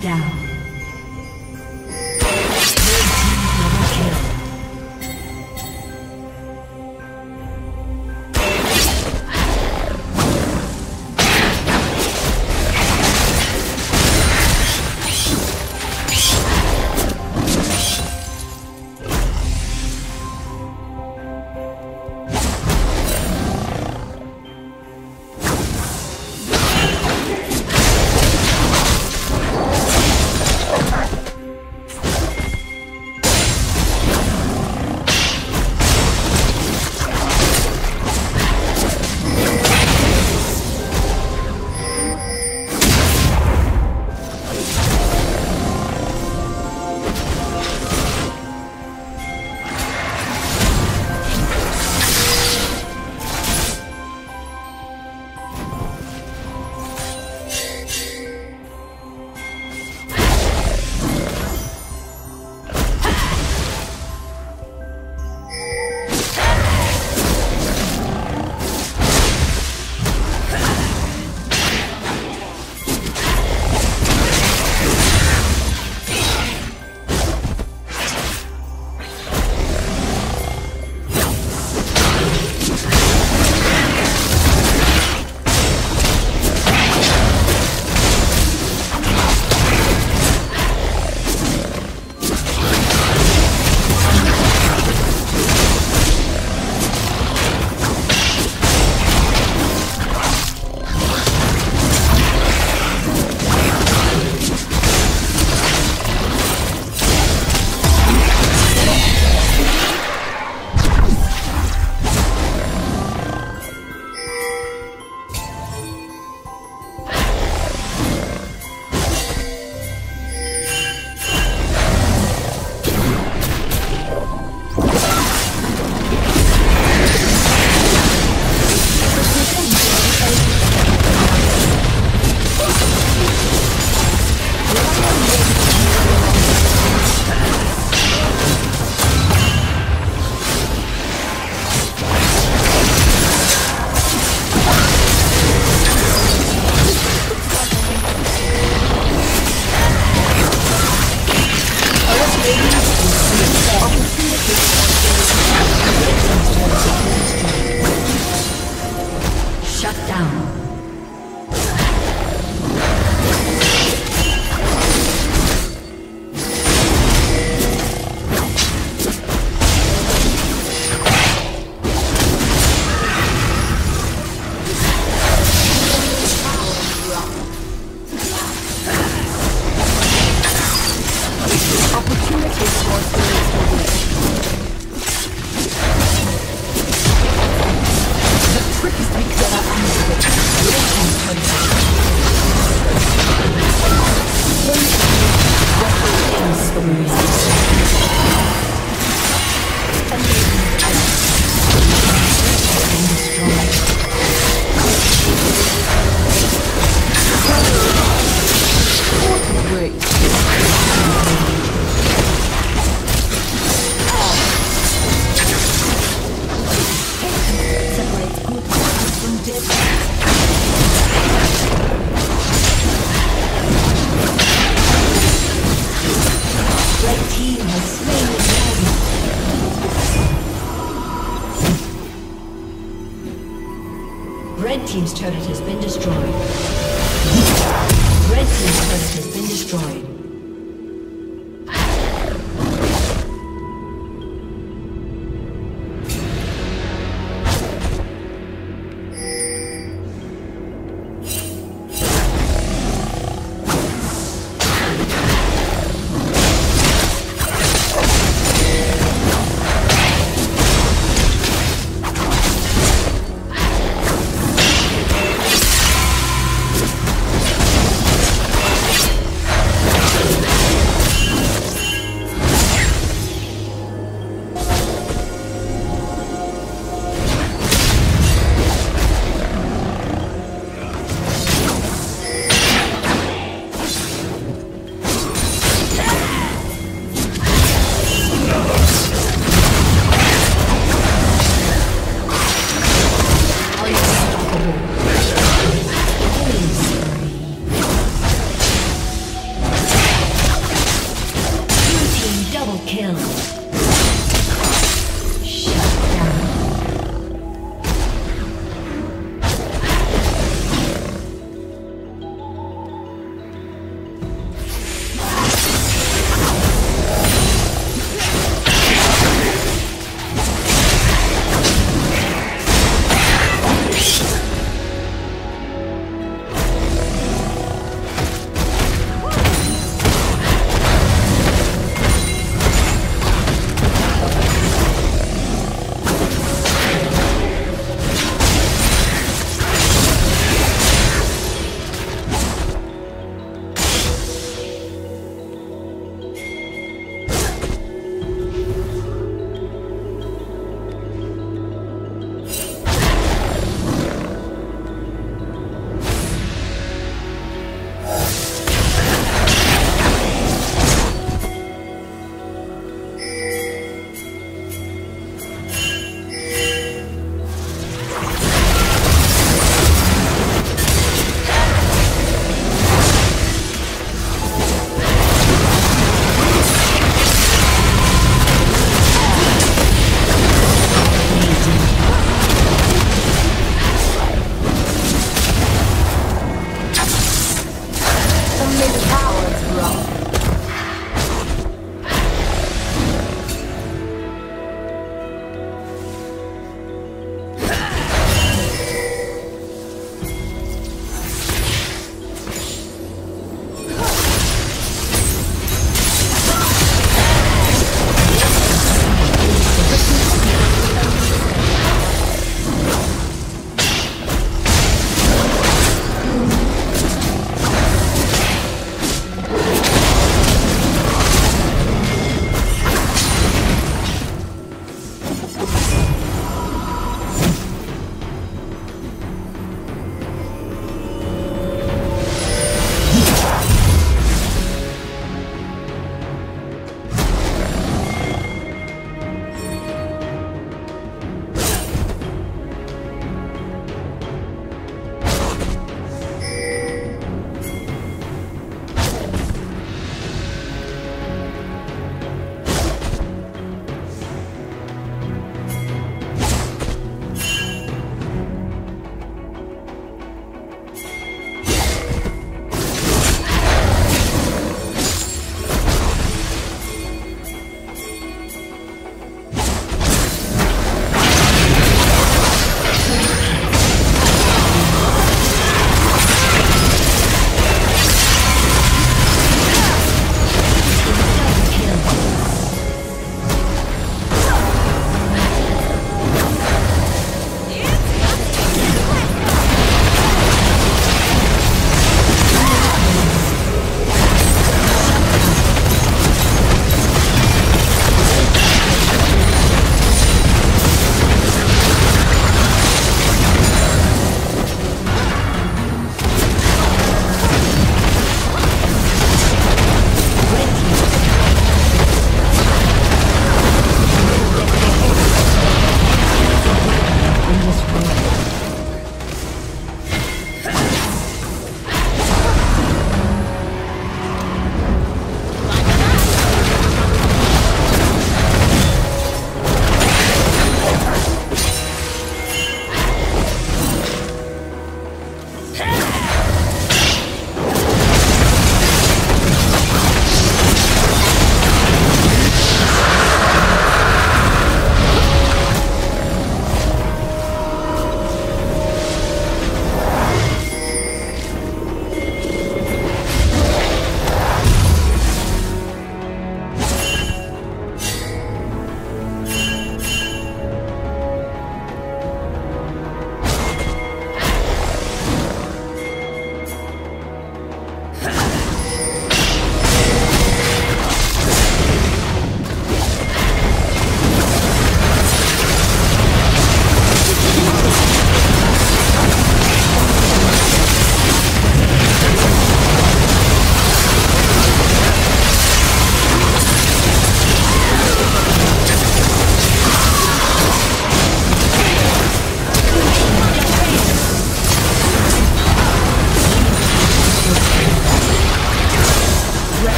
Shut down. Red Team's turret has been destroyed. Red Team's turret has been destroyed.